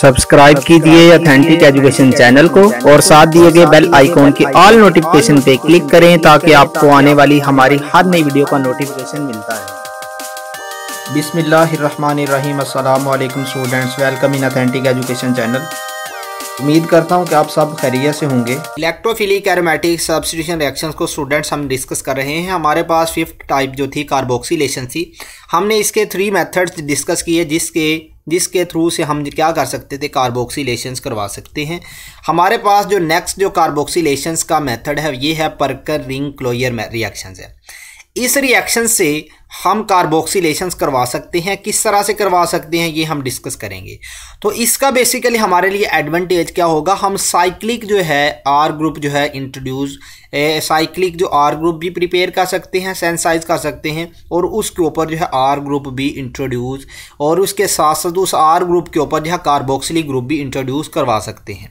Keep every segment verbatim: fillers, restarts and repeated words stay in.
Subscribe कीजिए authentic education channel को और साथ दिए गए बेल आइकॉन के ऑल नोटिफिकेशन पे क्लिक करें ताकि आपको आने वाली हमारी हर नई वीडियो का नोटिफिकेशन मिलता है। बिस्मिल्लाहिर्रहमानिर्रहीम, अस्सलाम वालेकुम students, welcome in authentic education channel. उम्मीद करता हूँ कि आप सब खैरियत से होंगे। इलेक्ट्रोफिलिक एरोमेटिक सब्स्टिट्यूशन रिएक्शंस को स्टूडेंट्स हम डिस्कस कर रहे हैं। हमारे पास फिफ्थ टाइप जो थी कार्बोक्सीलेशन थी, हमने इसके थ्री मेथड्स डिस्कस किए जिसके जिसके थ्रू से हम क्या कर सकते थे, कार्बोक्सीलेशंस करवा सकते हैं। हमारे पास जो नेक्स्ट जो कार्बोक्सीलेशंस का मेथड है ये है पर्कन रिंग क्लोजर रिएक्शंस है। इस रिएक्शन से हम कार्बोक्सीलेशंस करवा सकते हैं, किस तरह से करवा सकते हैं ये हम डिस्कस करेंगे। तो इसका बेसिकली हमारे लिए एडवांटेज क्या होगा, हम साइक्लिक जो है आर ग्रुप जो है इंट्रोड्यूस साइक्लिक जो आर ग्रुप भी प्रिपेयर कर सकते हैं, सेंसाइज कर सकते हैं और उसके ऊपर जो है आर ग्रुप भी इंट्रोड्यूस और उसके साथ साथ उस आर ग्रुप के ऊपर जो है कार्बोक्सिलिक ग्रुप भी इंट्रोड्यूस करवा सकते हैं।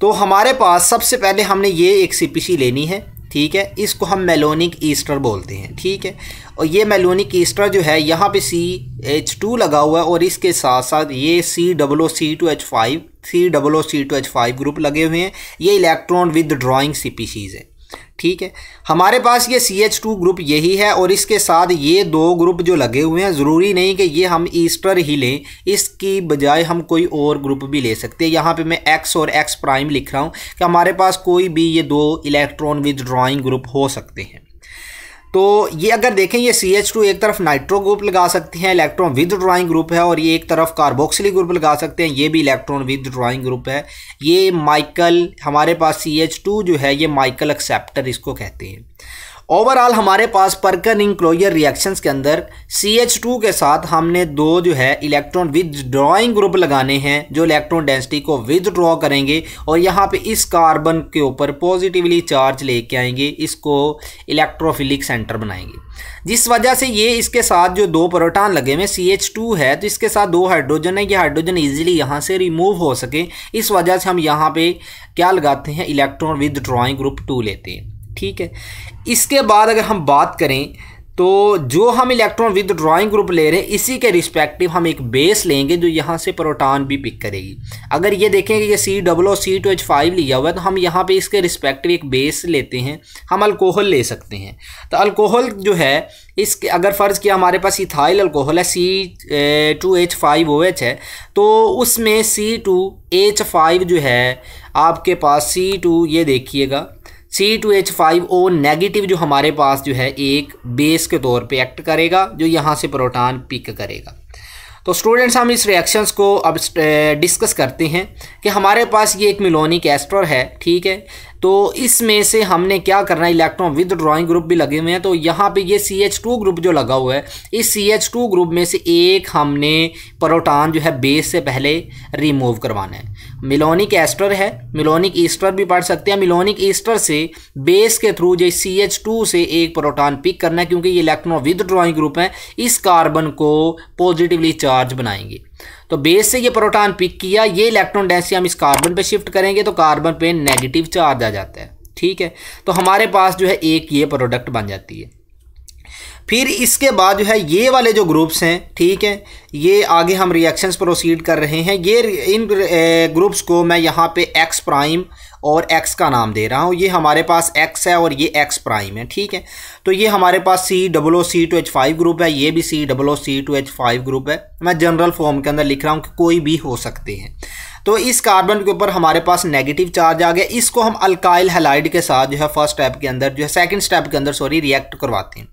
तो हमारे पास सबसे पहले हमने ये एक सी पी सी लेनी है, ठीक है, इसको हम मेलोनिक ईस्टर बोलते हैं, ठीक है। और ये मेलोनिक ईस्टर जो है यहाँ पे सी एच टू लगा हुआ है और इसके साथ साथ ये C double O C two H five C double O C two H five group लगे हुए हैं। ये इलेक्ट्रॉन विद ड्राइंग स्पीशीज है, ठीक है। हमारे पास ये सी एच टू ग्रुप यही है और इसके साथ ये दो ग्रुप जो लगे हुए हैं। ज़रूरी नहीं कि ये हम ईस्टर ही लें, इसकी बजाय हम कोई और ग्रुप भी ले सकते हैं। यहाँ पे मैं एक्स और एक्स प्राइम लिख रहा हूँ कि हमारे पास कोई भी ये दो इलेक्ट्रॉन विदड्रॉइंग ग्रुप हो सकते हैं। तो ये अगर देखें ये सी एच टू एक तरफ नाइट्रो ग्रुप लगा सकते हैं, इलेक्ट्रॉन विदड्रॉइंग ग्रुप है, और ये एक तरफ कार्बोक्सिलिक ग्रुप लगा सकते हैं, ये भी इलेक्ट्रॉन विदड्रॉइंग ग्रुप है। ये माइकल हमारे पास सी एच टू जो है ये माइकल एक्सेप्टर इसको कहते हैं। ओवरऑल हमारे पास पर्कन रिंग क्लोजर रिएक्शंस के अंदर सी एच टू के साथ हमने दो जो है इलेक्ट्रॉन विदड्रॉइंग ग्रुप लगाने हैं जो इलेक्ट्रॉन डेंसिटी को विदड्रॉ करेंगे और यहाँ पे इस कार्बन के ऊपर पॉजिटिवली चार्ज लेके आएंगे, इसको इलेक्ट्रोफिलिक सेंटर बनाएंगे, जिस वजह से ये इसके साथ जो दो प्रोटॉन लगे हुए सी एच टू है तो इसके साथ दो हाइड्रोजन है, ये हाइड्रोजन ईजिली यहाँ से रिमूव हो सके, इस वजह से हम यहाँ पे क्या लगाते हैं, इलेक्ट्रॉन विदड्रॉइंग ग्रुप टू लेते हैं, ठीक है। इसके बाद अगर हम बात करें तो जो हम इलेक्ट्रॉन विदड्रॉइंग ग्रुप ले रहे हैं इसी के रिस्पेक्टिव हम एक बेस लेंगे जो यहाँ से प्रोटॉन भी पिक करेगी। अगर ये देखेंगे ये C double C two H five लिया हुआ है तो हम यहाँ पे इसके रिस्पेक्टिव एक बेस लेते हैं, हम अल्कोहल ले सकते हैं। तो अल्कोहल जो है इसके अगर फ़र्ज़ किया हमारे पास इथाइल अल्कोहल है C two H five O H है तो उसमें सी टू एच फाइव जो है आपके पास सी टू ये देखिएगा C two H five O negative जो हमारे पास जो है एक बेस के तौर पे एक्ट करेगा जो यहाँ से प्रोटॉन पिक करेगा। तो स्टूडेंट्स हम इस रिएक्शंस को अब डिस्कस करते हैं कि हमारे पास ये एक मेलोनिक एस्टर है, ठीक है। तो इसमें से हमने क्या करना है, इलेक्ट्रॉन विदड्रॉइंग ग्रुप भी लगे हुए हैं तो यहाँ पे ये सी एच टू ग्रुप जो लगा हुआ है इस सी एच टू ग्रुप में से एक हमने प्रोटॉन जो है बेस से पहले रिमूव करवाना है। मेलोनिक एस्टर है, मेलोनिक ईस्टर भी पढ़ सकते हैं। मेलोनिक ईस्टर से बेस के थ्रू जो सी एच टू से एक प्रोटॉन पिक करना है क्योंकि ये इलेक्ट्रॉन विदड्रॉइंग ग्रुप है, इस कार्बन को पॉजिटिवली चार्ज बनाएंगे। तो बेस से ये प्रोटॉन पिक किया, ये इलेक्ट्रॉन डेंसिटी हम इस कार्बन पे शिफ्ट करेंगे तो कार्बन पे नेगेटिव चार्ज आ जाता है, ठीक है। तो हमारे पास जो है एक ये प्रोडक्ट बन जाती है। फिर इसके बाद जो है ये वाले जो ग्रुप्स हैं, ठीक है, ये आगे हम रिएक्शंस प्रोसीड कर रहे हैं। ये इन ग्रुप्स को मैं यहाँ पे एक्स प्राइम और एक्स का नाम दे रहा हूँ। ये हमारे पास एक्स है और ये एक्स प्राइम है, ठीक है। तो ये हमारे पास C double O C two H five group है, ये भी C double O C two H five group है। मैं जनरल फॉर्म के अंदर लिख रहा हूँ कि कोई भी हो सकते हैं। तो इस कार्बन के ऊपर हमारे पास नेगेटिव चार्ज आ गया, इसको हम अल्काइल हैलाइड के साथ जो है फर्स्ट स्टेप के अंदर जो है सेकंड स्टेप के अंदर सॉरी रिएक्ट करवाते हैं।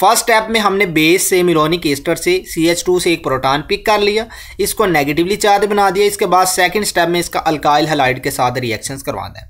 फर्स्ट स्टेप में हमने बेस से मेलोनिक एस्टर से सी एच टू से एक प्रोटॉन पिक कर लिया, इसको नेगेटिवली चार्ज बना दिया। इसके बाद सेकंड स्टेप में इसका अल्काइल हैलाइड के साथ रिएक्शंस करवाना है।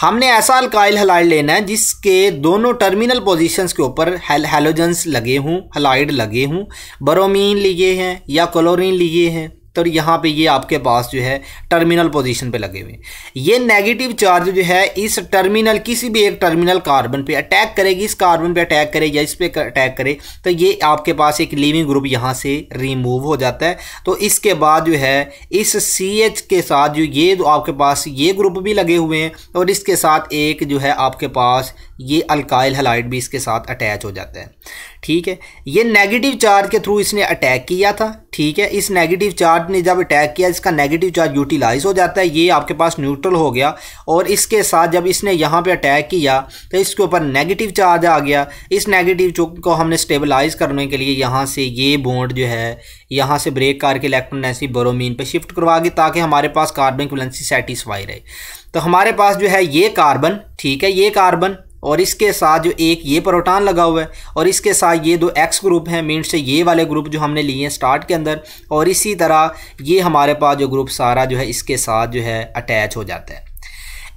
हमने ऐसा अल्काइल हैलाइड लेना है जिसके दोनों टर्मिनल पोजीशंस के ऊपर हैलोजेंस लगे हों, हैलाइड लगे हों, ब्रोमीन लिए हैं या क्लोरीन लिए हैं। तो यहाँ पे ये आपके पास जो है टर्मिनल पोजीशन पे लगे हुए हैं। ये नेगेटिव चार्ज जो है इस टर्मिनल किसी भी एक टर्मिनल कार्बन पे अटैक करेगी, इस कार्बन पे अटैक करे या इस पे अटैक करे तो ये आपके पास एक लीविंग ग्रुप यहाँ से रिमूव हो जाता है। तो इसके बाद जो है इस सी एच के साथ जो ये आपके पास ये ग्रुप भी लगे हुए हैं और इसके साथ एक जो है आपके पास ये अल्काइल हैलाइड भी इसके साथ अटैच हो जाता है। ठीक है, ये नेगेटिव चार्ज के थ्रू इसने अटैक किया था। ठीक है, इस नेगेटिव चार्ज ने जब अटैक किया इसका नेगेटिव चार्ज यूटिलाइज हो जाता है, ये आपके पास न्यूट्रल हो गया। और इसके साथ जब इसने यहाँ पे अटैक किया तो इसके ऊपर नेगेटिव चार्ज आ गया। इस नेगेटिव को हमने स्टेबलाइज करने के लिए यहाँ से ये बॉन्ड जो है यहाँ से ब्रेक करके इलेक्ट्रॉन नेगेटिव ब्रोमीन पर शिफ्ट करवा दी ताकि हमारे पास कार्बन इक्विवेलेंसी सेटिस्फाई रहे। तो हमारे पास जो है ये कार्बन, ठीक है, ये कार्बन और इसके साथ जो एक ये प्रोटॉन लगा हुआ है और इसके साथ ये दो एक्स ग्रुप हैं, मीन से ये वाले ग्रुप जो हमने लिए हैं स्टार्ट के अंदर। और इसी तरह ये हमारे पास जो ग्रुप सारा जो है इसके साथ जो है अटैच हो जाता है।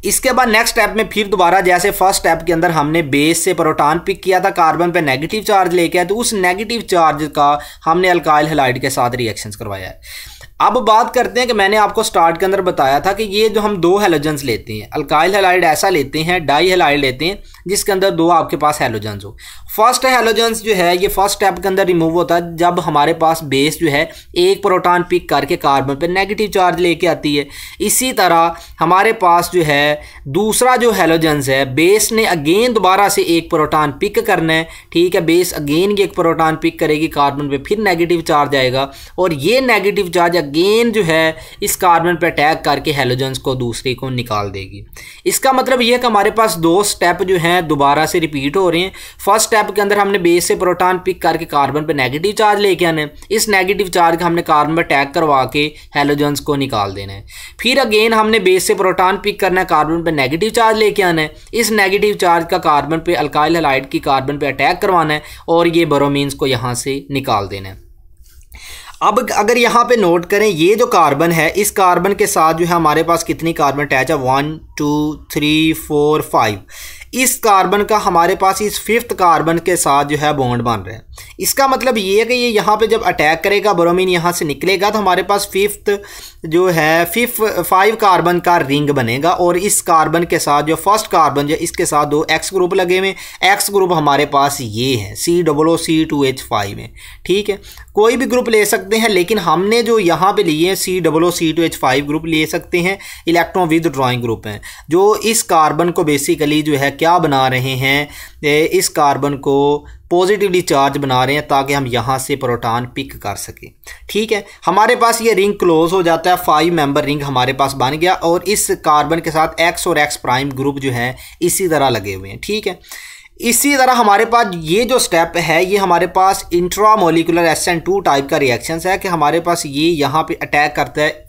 इसके बाद नेक्स्ट स्टेप में फिर दोबारा जैसे फर्स्ट स्टेप के अंदर हमने बेस से प्रोटॉन पिक किया था, कार्बन पे नेगेटिव चार्ज लेके आए, तो उस नेगेटिव चार्ज का हमने अल्काइल हैलाइड के साथ रिएक्शंस करवाया है। अब बात करते हैं कि मैंने आपको स्टार्ट के अंदर बताया था कि ये जो हम दो हैलोजेंस लेते हैं, अल्काइल हैलाइड ऐसा लेते हैं, डाई हैलाइड लेते हैं जिसके अंदर दो आपके पास हैलोजेंस हो। फर्स्ट हैलोजेंस जो है ये फर्स्ट स्टेप के अंदर रिमूव होता है जब हमारे पास बेस जो है एक प्रोटॉन पिक करके कार्बन पे नेगेटिव चार्ज लेके आती है। इसी तरह हमारे पास जो है दूसरा जो हैलोजेंस है, बेस ने अगेन दोबारा से एक प्रोटॉन पिक करना है। ठीक है, बेस अगेन ये एक प्रोटॉन पिक करेगी कार्बन पे, फिर नेगेटिव चार्ज आएगा और ये नेगेटिव चार्ज अगेन जो है इस कार्बन पे अटैक करके हैलोजेंस को दूसरे को निकाल देगी। इसका मतलब यह है कि हमारे पास दो स्टेप जो हैं दोबारा से रिपीट हो रहे हैं। फर्स्ट के अंदर हमने बेस से प्रोटॉन पिक करके कार्बन पे नेगेटिव चार्ज लेके आने, इस नेगेटिव चार्ज का हमने कार्बन पे अटैक करवा के हैलोजेंस को निकाल देना है। फिर अगेन हमने बेस से प्रोटॉन पिक करना है, कार्बन पे नेगेटिव चार्ज लेके आना है, इस नेगेटिव चार्ज का कार्बन पे अल्काइल हैलाइड की कार्बन पे अटैक करवाना है और ये ब्रोमीन्स को यहाँ से निकाल देना है। अब अगर यहाँ पे नोट करें ये जो कार्बन है इस कार्बन के साथ जो है हमारे पास कितनी कार्बन अटैच है, one two three four five. इस कार्बन का हमारे पास इस फिफ्थ कार्बन के साथ जो है बॉन्ड बन रहा है। इसका मतलब ये है कि ये यहाँ पे जब अटैक करेगा ब्रोमीन यहाँ से निकलेगा तो हमारे पास फिफ्थ जो है फिफ्थ फाइव कार्बन का रिंग बनेगा। और इस कार्बन के साथ जो फर्स्ट कार्बन जो इसके साथ दो एक्स ग्रुप लगे हुए, एक्स ग्रुप हमारे पास ये है C double O C two H five है। ठीक है, कोई भी ग्रुप ले सकते हैं लेकिन हमने जो यहाँ पे लिए हैं C double O C two H five group ले सकते हैं, इलेक्ट्रॉन विद ड्रॉइंग ग्रुप हैं जो इस कार्बन को बेसिकली जो है क्या बना रहे हैं, इस कार्बन को पॉजिटिवली चार्ज बना रहे हैं ताकि हम यहाँ से प्रोटॉन पिक कर सकें। ठीक है, हमारे पास ये रिंग क्लोज हो जाता है, फाइव मेंबर रिंग हमारे पास बन गया और इस कार्बन के साथ एक्स और एक्स प्राइम ग्रुप जो है इसी तरह लगे हुए हैं। ठीक है, इसी तरह हमारे पास ये जो स्टेप है ये हमारे पास intramolecular S N two type का रिएक्शंस है कि हमारे पास ये यहाँ पे अटैक करता है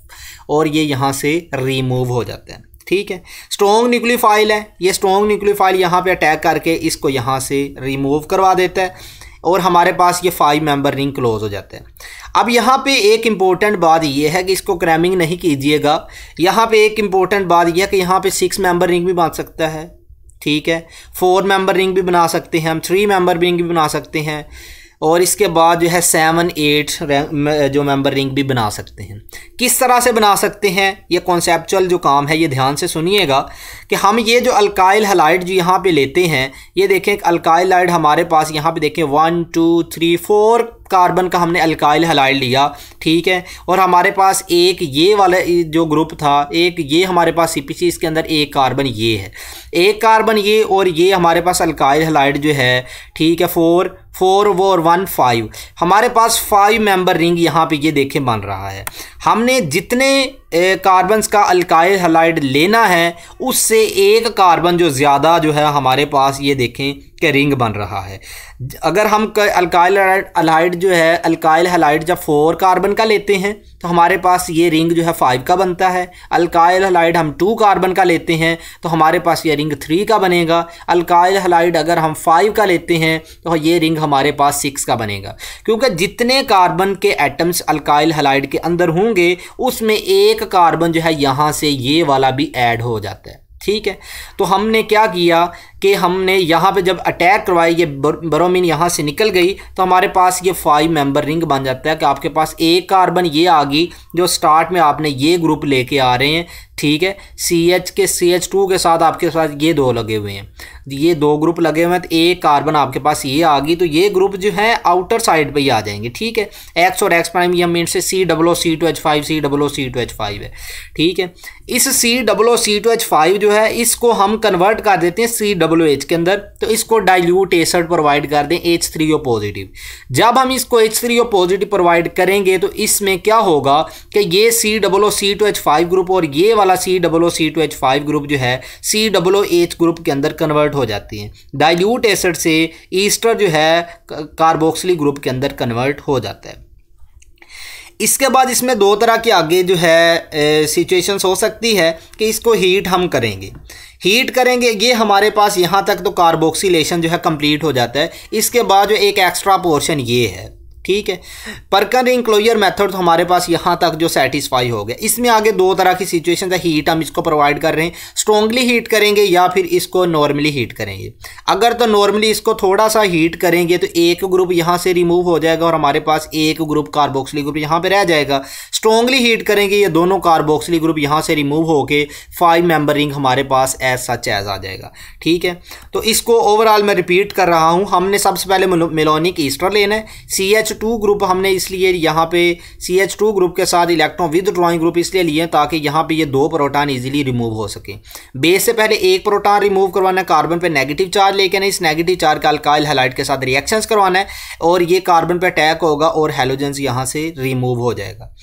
और ये यहाँ से रिमूव हो जाता है। ठीक है, स्ट्रॉन्ग न्यूक्लियोफाइल है, ये स्ट्रॉन्ग न्यूक्लियोफाइल यहाँ पे अटैक करके इसको यहाँ से रिमूव करवा देता है और हमारे पास ये फाइव मेंबर रिंग क्लोज हो जाता है। अब यहाँ पे एक इम्पोर्टेंट बात ये है कि इसको क्रैमिंग नहीं कीजिएगा। यहाँ पे एक इम्पोर्टेंट बात यह है कि यहाँ पे सिक्स मेंबर रिंग भी बन सकता है। ठीक है, फोर मेंबर रिंग भी बना सकते हैं हम, थ्री मेंबर रिंग भी बना सकते हैं और इसके बाद जो है सेवन एट जो मेंबर रिंग भी बना सकते हैं। किस तरह से बना सकते हैं ये कॉन्सेप्चुअल जो काम है ये ध्यान से सुनिएगा कि हम ये जो अल्काइल हैलाइड जो यहाँ पे लेते हैं ये देखें अल्काइल हैलाइड हमारे पास यहाँ पे देखें one two three four carbon का हमने अल्काइल हैलाइड लिया। ठीक है, और हमारे पास एक ये वाला जो ग्रुप था एक ये हमारे पास सीपीसी इसके अंदर एक कार्बन ये है, एक कार्बन ये और ये हमारे पास अल्काइल हैलाइड जो है। ठीक है, फोर फोर वो और वन फाइव, हमारे पास फाइव मेंबर रिंग यहाँ पे ये देखें बन रहा है। हमने जितने कार्बन्स का अल्काइल हैलाइड लेना है उससे एक कार्बन जो ज़्यादा जो है हमारे पास ये देखें कि रिंग बन रहा है। अगर हम अल्काइल हैलाइड जो है अल्काइल हैलाइड जब फोर कार्बन का लेते हैं तो हमारे पास ये रिंग जो है फाइव का बनता है। अल्काइल हैलाइड हम टू कार्बन का लेते हैं तो हमारे पास ये रिंग थ्री का बनेगा। अल्काइल हैलाइड अगर हम फाइव का लेते हैं तो ये रिंग हमारे पास सिक्स का बनेगा, क्योंकि जितने कार्बन के एटम्स अल्काइल हैलाइड के अंदर होंगे उसमें एक कार्बन जो है यहाँ से ये वाला भी ऐड हो जाता है। ठीक है, तो हमने क्या किया कि हमने यहाँ पे जब अटैक करवाई ये ब्रोमीन यहाँ से निकल गई तो हमारे पास ये फाइव मेंबर रिंग बन जाता है कि आपके पास एक कार्बन ये आ गई जो स्टार्ट में आपने ये ग्रुप लेके आ रहे हैं ठीक है। सी एच के सी एच टू के साथ आपके साथ ये दो लगे हुए हैं, ये दो ग्रुप लगे हुए हैं, तो एक कार्बन आपके पास ये आ गई, तो ये ग्रुप जो है आउटर साइड पे ही आ जाएंगे। ठीक है, एक्स और एक्स प्राइम ये मीन से C double C two H five C double C two H five है। ठीक है, इस C double C two H five जो है इसको हम कन्वर्ट कर देते हैं सी डब्लो एच के अंदर, तो इसको डाइल्यूट एसिड प्रोवाइड कर दें एच थ्री ओ पॉजिटिव। जब हम इसको H three O positive provide करेंगे तो इसमें क्या होगा कि ये C double C two H five group और ये वाला C double C two H five group जो है सी डब्लो एच ग्रुप के अंदर कन्वर्ट हो जाती है, डाइल्यूट एसिड से ईस्टर जो है कार्बोक्सिलिक ग्रुप के अंदर कन्वर्ट हो जाता है। इसके बाद इसमें दो तरह के आगे जो है सिचुएशंस हो सकती है कि इसको हीट हम करेंगे, हीट करेंगे ये हमारे पास यहाँ तक तो कार्बोक्सिलेशन जो है कंप्लीट हो जाता है, इसके बाद जो एक एक्स्ट्रा पोर्शन ये है। ठीक है, पर्कन रिंग क्लोजर मेथड तो हमारे पास यहाँ तक जो सेटिस्फाई हो गया। इसमें आगे दो तरह की सिचुएशन है, हीट हम इसको प्रोवाइड कर रहे हैं, स्ट्रॉन्गली हीट करेंगे या फिर इसको नॉर्मली हीट करेंगे। अगर तो नॉर्मली इसको थोड़ा सा हीट करेंगे तो एक ग्रुप यहाँ से रिमूव हो जाएगा और हमारे पास एक ग्रुप कार्बोक्सिलिक ग्रुप यहाँ पर रह जाएगा। स्ट्रॉन्गली हीट करेंगे ये दोनों कार्बोक्सिलिक ग्रुप यहाँ से रिमूव होकर फाइव मेंबर रिंग हमारे पास एज सच एज आ जाएगा। ठीक है, तो इसको ओवरऑल मैं रिपीट कर रहा हूँ, हमने सबसे पहले मेलोनिक ईस्टर लेना है, सी एच टू ग्रुप हमने इसलिए यहाँ पे सी एच टू ग्रुप के साथ इलेक्ट्रॉन विद ड्रॉइंग ग्रुप इसलिए लिए ताकि यहाँ पे ये दो प्रोटॉन इजीली रिमूव हो सके। बेस से पहले एक प्रोटॉन रिमूव करवाना है, कार्बन पे नेगेटिव चार्ज लेके ना, इस नेगेटिव चार्ज का अल्काइल हैलाइड के साथ रिएक्शंस करवाना है और ये कार्बन पे अटैक होगा और हैलोजेंस यहाँ से रिमूव हो जाएगा।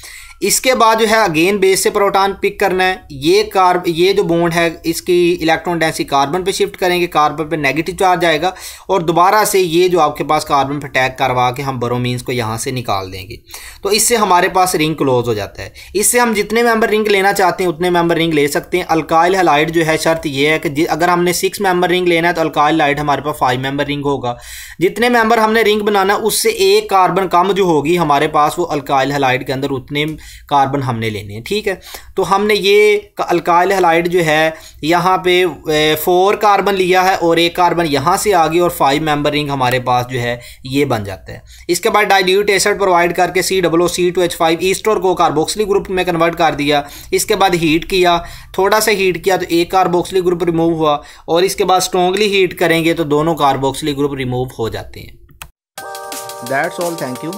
इसके बाद जो है अगेन बेस से प्रोटॉन पिक करना है, ये कार्ब ये जो बॉन्ड है इसकी इलेक्ट्रॉन डेंसिटी कार्बन पे शिफ्ट करेंगे, कार्बन पे नेगेटिव चार्ज आएगा और दोबारा से ये जो आपके पास कार्बन पे अटैक करवा के हम ब्रोमीन्स को यहाँ से निकाल देंगे, तो इससे हमारे पास रिंग क्लोज हो जाता है। इससे हम जितने मेंबर रिंग लेना चाहते हैं उतने मेंबर रिंग ले सकते हैं। अल्काइल हैलाइड जो है शर्त ये है कि अगर हमने सिक्स मेंबर रिंग लेना है तो अल्काइल हैलाइड हमारे पास फाइव मेंबर रिंग होगा। जितने मेंबर हमने रिंग बनाना है उससे एक कार्बन कम जो होगी हमारे पास वो अल्काइल हैलाइड के अंदर उतने कार्बन हमने लेने हैं। ठीक है, तो हमने ये अल्काइल हैलाइड जो है यहाँ पे फोर कार्बन लिया है और एक कार्बन यहाँ से आ गई और फाइव मेंबर रिंग हमारे पास जो है ये बन जाता है। इसके बाद डाइल्यूट एसिड प्रोवाइड करके C double C two H five ester को कार्बोक्सिलिक ग्रुप में कन्वर्ट कर दिया, इसके बाद हीट किया, थोड़ा सा हीट किया तो एक कार्बोक्सिलिक ग्रुप रिमूव हुआ और इसके बाद स्ट्रॉन्गली हीट करेंगे तो दोनों कार्बोक्सिलिक ग्रुप रिमूव हो जाते हैं। That's all, thank you.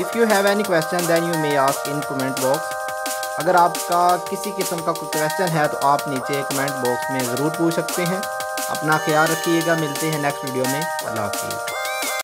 If you have any question then you may ask in comment box। अगर आपका किसी किस्म का कोई क्वेश्चन है तो आप नीचे कमेंट बॉक्स में ज़रूर पूछ सकते हैं। अपना ख्याल रखिएगा, मिलते हैं नेक्स्ट वीडियो में। अल्लाह हाफिज़।